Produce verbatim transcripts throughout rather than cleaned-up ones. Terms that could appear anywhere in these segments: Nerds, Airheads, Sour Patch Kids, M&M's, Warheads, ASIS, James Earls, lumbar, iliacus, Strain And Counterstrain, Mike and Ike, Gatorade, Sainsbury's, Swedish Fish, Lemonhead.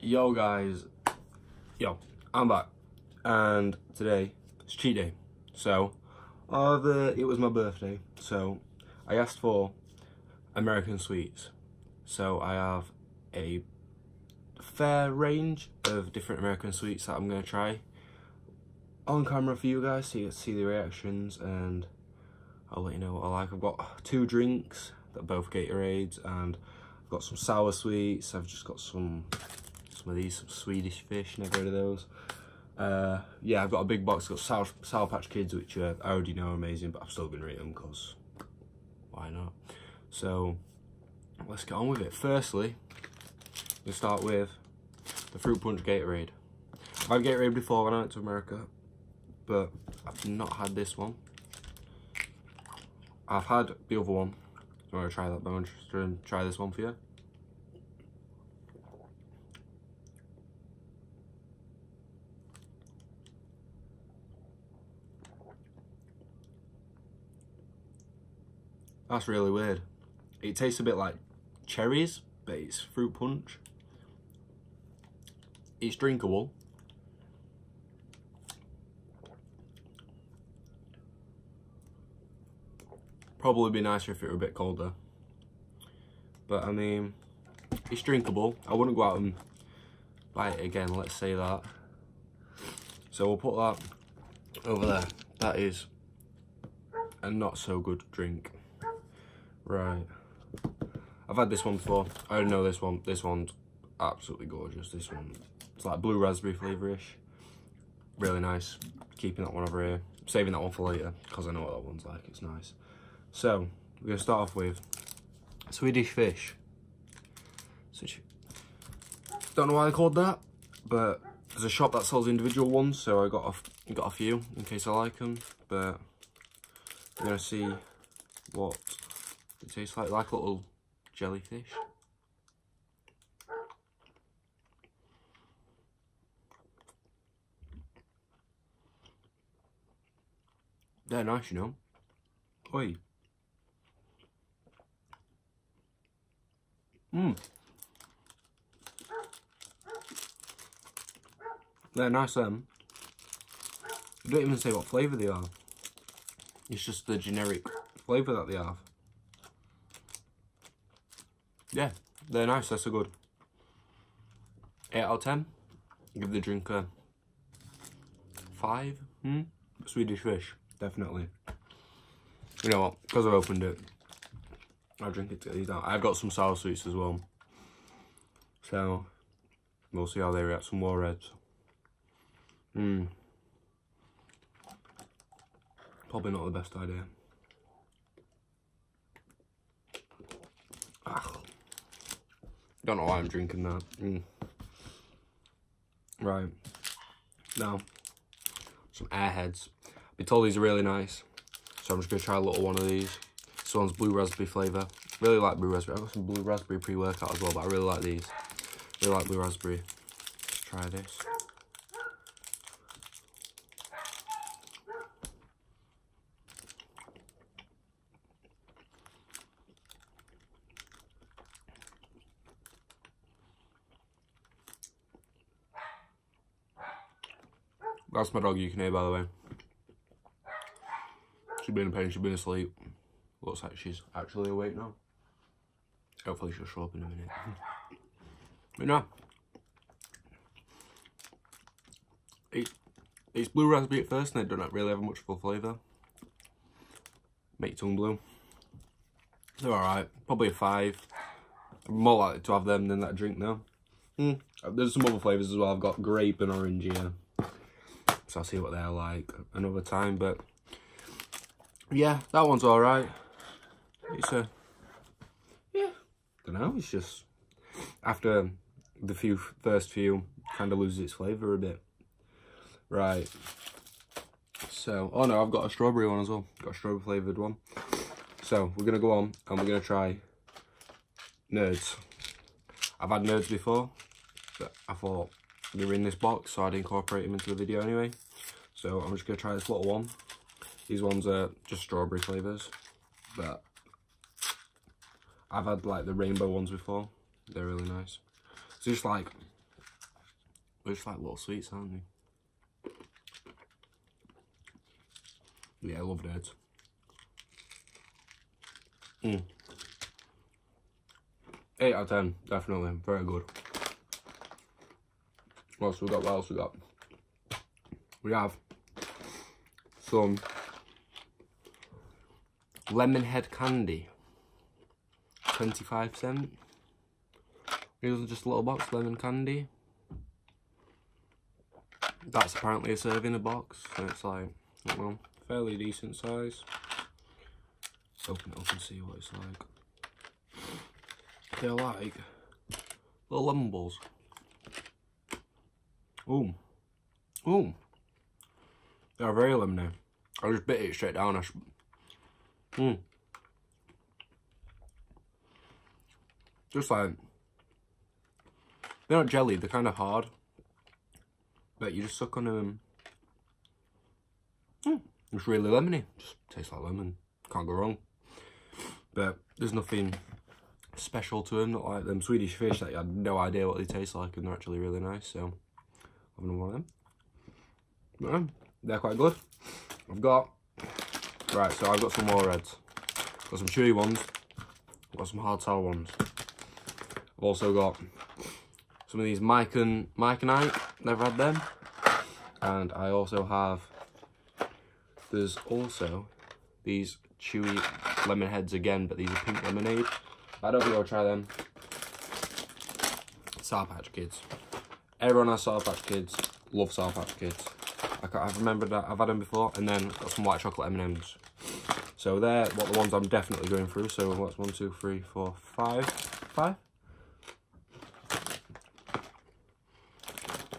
Yo guys, yo, I'm back, and today it's cheat day. So, uh, the, it was my birthday, so I asked for American sweets. So I have a fair range of different American sweets that I'm gonna try on camera for you guys, so you get to see the reactions, and I'll let you know what I like. I've got two drinks that are both Gatorades, and I've got some sour sweets. I've just got some. Some of these, some Swedish Fish, never heard of those. Uh, yeah, I've got a big box, got Sour, Sour Patch Kids, which uh, I already know are amazing, but I've still been reading them because why not? So let's get on with it. Firstly, we'll start with the Fruit Punch Gatorade. I've had Gatorade before when I went to America, but I've not had this one. I've had the other one. I want to try that, but I'm just going to try this one for you. That's really weird. It tastes a bit like cherries, but it's fruit punch. It's drinkable. Probably be nicer if it were a bit colder. But I mean, it's drinkable. I wouldn't go out and buy it again, let's say that. So we'll put that over there. That is a not so good drink. Right, I've had this one before. I don't know this one. This one's absolutely gorgeous. This one, it's like blue raspberry flavour-ish. Really nice. Keeping that one over here. Saving that one for later, because I know what that one's like. It's nice. So, we're going to start off with Swedish Fish. Swedish. Don't know why they called that, but there's a shop that sells individual ones, so I got a, got a few in case I like them. But we're going to see what it tastes like, like little jellyfish. They're nice, you know. Oi. Mmm. They're nice, um. You don't even say what flavour they are. It's just the generic flavour that they have. Yeah, they're nice, they're so good. eight out of ten. Give the drink a five. Hmm? Swedish Fish, definitely. You know what? Because I've opened it, I'll drink it to get these out. I've got some sour sweets as well. So, we'll see how they react. Some Warheads. Hmm. Probably not the best idea. Ah. Don't know why I'm drinking that. Mm. Right. Now, some Airheads. I've been told these are really nice, so I'm just going to try a little one of these. This one's blue raspberry flavour. Really like blue raspberry. I've got some blue raspberry pre-workout as well, but I really like these. Really like blue raspberry. Let's try this. That's my dog you can hear, by the way. She's been in pain, she's been asleep. Looks like she's actually awake now. Hopefully she'll show up in a minute. But no. It, it's blue raspberry at first, and they don't really have much full flavour. Make tongue blue. They're alright. Probably a five. I'm more likely to have them than that drink now. Mm. There's some other flavours as well. I've got grape and orange here. So I'll see what they're like another time, but yeah, that one's all right. It's a, yeah, don't know, it's just, after the few first few, kind of loses its flavour a bit. Right, so, oh no, I've got a strawberry one as well. Got a strawberry flavoured one. So, we're going to go on, and we're going to try Nerds. I've had Nerds before, but I thought they were in this box, so I'd incorporate them into the video anyway. So I'm just going to try this little one. These ones are just strawberry flavours, but I've had like the rainbow ones before. They're really nice. It's just like They're just like little sweets, aren't they? Yeah, I love Nerds. Mm. eight out of ten, definitely. Very good. What else we got? What else we got? We have some Lemonhead candy. twenty-five cent. Here's just a little box, lemon candy. That's apparently a serving a box, so it's like, well, fairly decent size. Let's open it up and see what it's like. They're like little lemon balls. Ooh. Ooh. They are very lemony. I just bit it straight down. I should... Mm. Just like, they're not jelly, they're kind of hard, but you just suck on them. Mm. It's really lemony, just tastes like lemon, can't go wrong. But there's nothing special to them, not like them Swedish Fish that you had no idea what they taste like, and they're actually really nice, so I've done one of them. But yeah, they're quite good. I've got, right, so I've got some Warheads, got some chewy ones, I've got some hard sour ones. I've also got some of these Mike and Mike and Ike, never had them. And I also have, there's also these chewy lemon heads again, but these are pink lemonade. I don't think I'll try them. Sour Patch Kids. Everyone has Sour Patch Kids. Love Sour Patch Kids. I can't, I've remembered that, I've had them before. And then I've got some white chocolate M and M's. So they're what the ones I'm definitely going through. So what's one, two, three, four, five, five?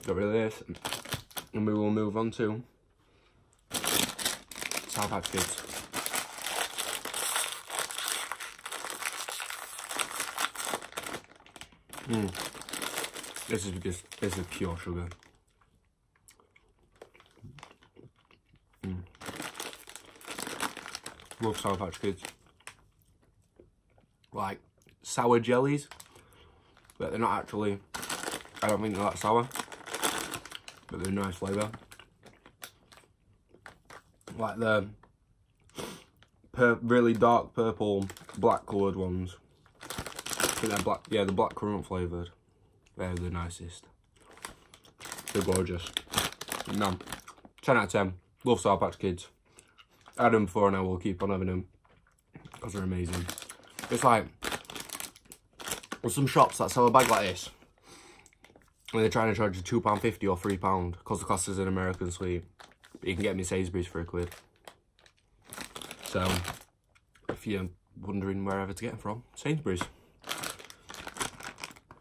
Got rid of this, and we will move on to Sour Patch Kids. Mm. This is just this is pure sugar. Mm. Love Sour Patch Kids. Like sour jellies, but they're not actually. I don't think they're that sour. But they're nice flavour. Like the really dark purple, black coloured ones. I think they're black, yeah, the black currant flavoured. They're the nicest. They're gorgeous. No, ten out of ten. Love Sour Patch Kids. I had them before and I will keep on having them. Because they're amazing. It's like, there's some shops that sell a bag like this. And they're trying to charge you two pounds fifty or three pounds because the cost is an American sweet. But you can get me Sainsbury's for a quid. So, if you're wondering wherever to get them from, Sainsbury's.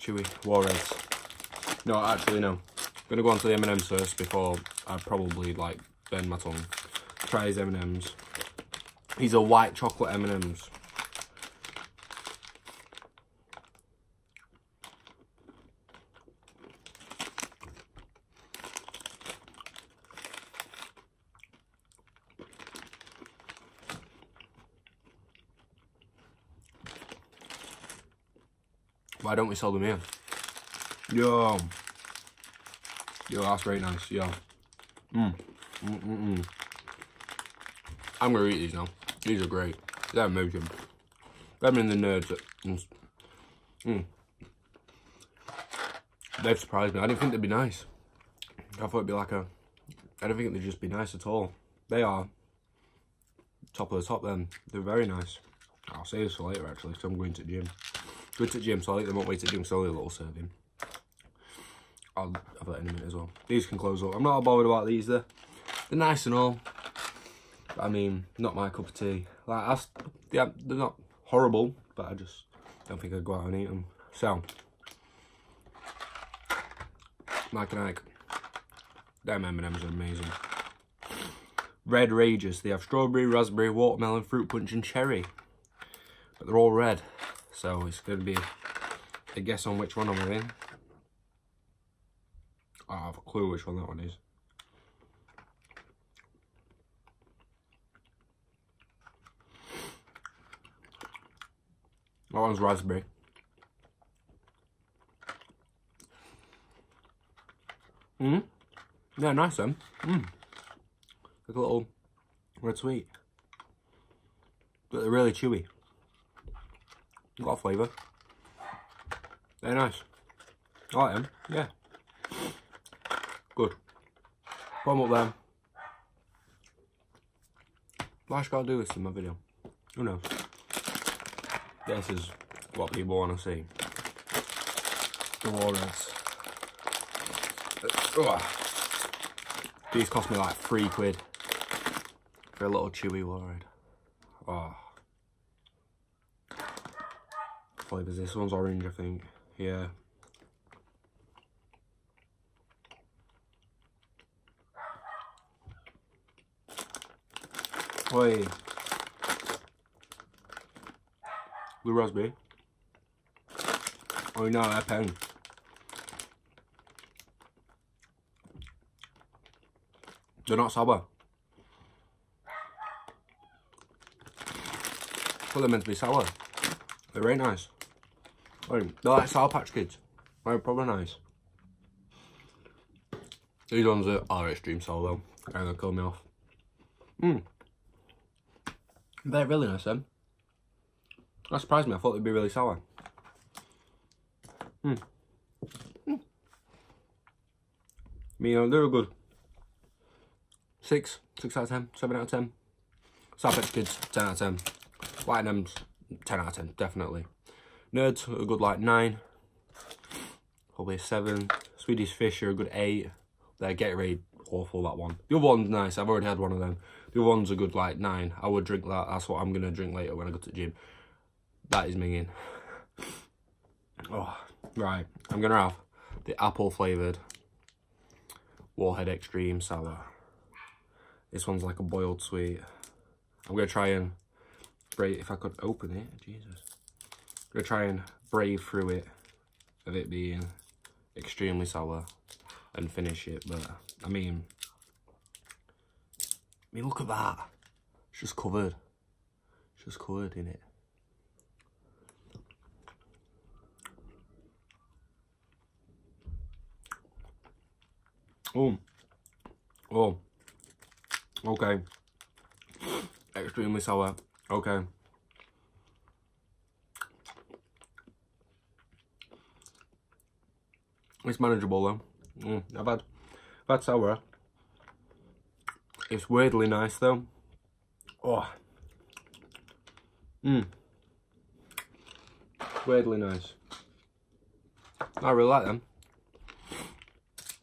Chewy Warheads. No, actually, no. I'm going to go on to the M and M's first before I probably, like, bend my tongue. Try his M and M's. These are white chocolate M and M's. Why don't we sell them here? Yo. Yo, that's very nice. Yo. Mm. Mm -mm -mm. I'm going to eat these now. These are great. They're amazing. Them and the Nerds. Mm. They've surprised me. I didn't think they'd be nice. I thought it'd be like a... I don't think they'd just be nice at all. They are top of the top then. They're very nice. I'll save this for later actually, because I'm going to the gym. Good to the gym, so I'll eat them up, wait to the gym, so I'll eat a little serving. I'll have that in a minute as well. These can close up. I'm not bothered about these, they're, they're nice and all. But I mean, not my cup of tea. Like, I, yeah, they're not horrible, but I just don't think I'd go out and eat them. So, Mike and Ike. Them M and M's are amazing. Red Rages. They have strawberry, raspberry, watermelon, fruit punch and cherry. But they're all red. So it's going to be a guess on which one I'm in. I don't have a clue which one that one is. That one's raspberry. Mm. Yeah, nice then. Mm. Like a little red sweet. But they're really chewy. Got a flavour. They're nice. I like them, yeah. Good. Put them up there. Why should I do this in my video? Who knows? This is what people want to see. The Warheads. These cost me like three quid for a little chewy Warhead. Oh. Flavours, this one's orange, I think. Yeah. Oi. Blue raspberry. Oh no, that pen. They're not sour. Well, they're meant to be sour. They're very nice. They're like Sour Patch Kids. They're probably nice. These ones are, are extreme sour though. And they'll kill me off. Mmm. They're really nice then. That surprised me. I thought they'd be really sour. Mmm. Mm. You know, they're good. Six. Six out of ten. Seven out of ten. Sour Patch Kids, ten out of ten. White M and M's, ten out of ten, definitely. Nerds are a good like nine. Probably a seven. Swedish Fish are a good eight. Their Gatorade, awful, that one. The other one's nice. I've already had one of them. The other one's a good like nine. I would drink that. That's what I'm going to drink later when I go to the gym. That is minging. Oh, right. I'm going to have the apple flavoured Warhead Extreme Sour. This one's like a boiled sweet. I'm going to try and brave, if I could open it, Jesus. I'm going to try and brave through it of it being extremely sour and finish it. But I mean, I mean, look at that. It's just covered. It's just covered in it. Oh, oh, okay. Extremely sour. Okay. It's manageable though. Mm, I've had, I've had sour. It's weirdly nice though. Oh. Mmm. Weirdly nice. I really like them.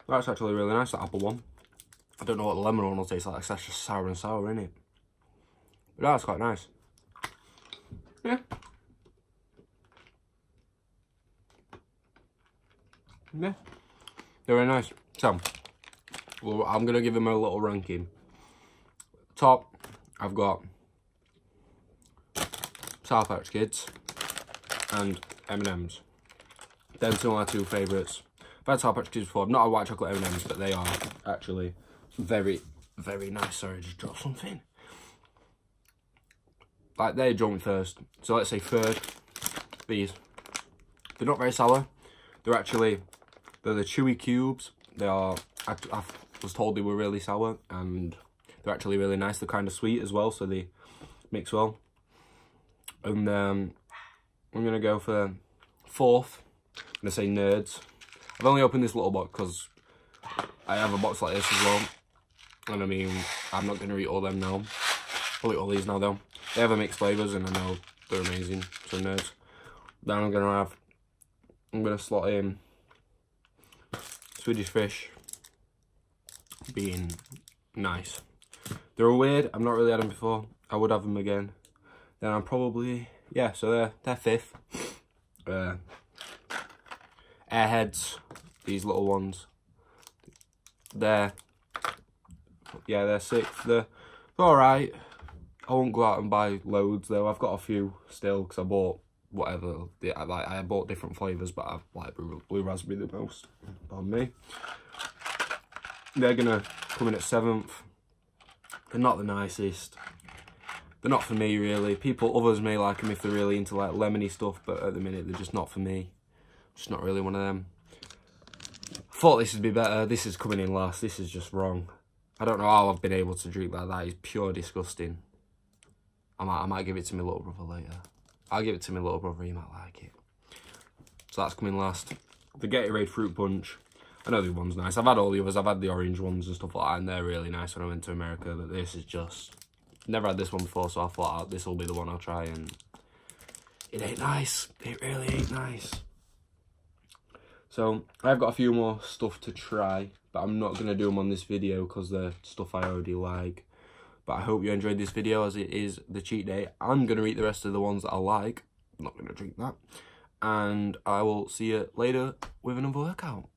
That's actually really nice, that apple one. I don't know what the lemon one will taste like, that's just sour and sour, isn't it? But that's quite nice. Yeah. Yeah. They're very nice. So, well, I'm going to give them a little ranking. Top, I've got Sour Patch Kids and M and M's. Them two are my two favourites. I've had Sour Patch Kids before. I'm not a white chocolate M and M's, but they are actually very, very nice. Sorry, I just dropped something. Like, they joined first. So, let's say third. These. They're not very sour. They're actually, they're the chewy cubes. They are, I, I was told they were really sour. And they're actually really nice. They're kind of sweet as well, so they mix well. And um, I'm going to go for fourth. I'm going to say Nerds. I've only opened this little box because I have a box like this as well. And I mean, I'm not going to eat all them now. I'll eat all these now though. They have a mixed flavours and I know they're amazing. So Nerds. Then I'm going to have, I'm going to slot in Swedish Fish being nice. They're weird. I've not really had them before. I would have them again. Then I'm probably, yeah, so they're, they're fifth. Uh, Airheads. These little ones, they're, yeah, they're sixth. They're, they're alright. I won't go out and buy loads though. I've got a few still because I bought whatever. I, like, I bought different flavours, but I like blue raspberry the most. Pardon me. They're going to come in at seventh. They're not the nicest. They're not for me really. People, others may like them if they're really into like lemony stuff, but at the minute they're just not for me. Just not really one of them. Thought this would be better. This is coming in last. This is just wrong. I don't know how I've been able to drink like that. It's pure disgusting. I might, I might give it to my little brother later. I'll give it to my little brother. He might like it. So that's coming last. The Gatorade Fruit Punch. I know this one's nice. I've had all the others. I've had the orange ones and stuff like that, and they're really nice when I went to America. But this is just... Never had this one before, so I thought, oh, this will be the one I'll try, and... It ain't nice. It really ain't nice. So, I've got a few more stuff to try, but I'm not going to do them on this video because they're stuff I already like. But I hope you enjoyed this video, as it is the cheat day. I'm going to eat the rest of the ones that I like. I'm not going to drink that. And I will see you later with another workout.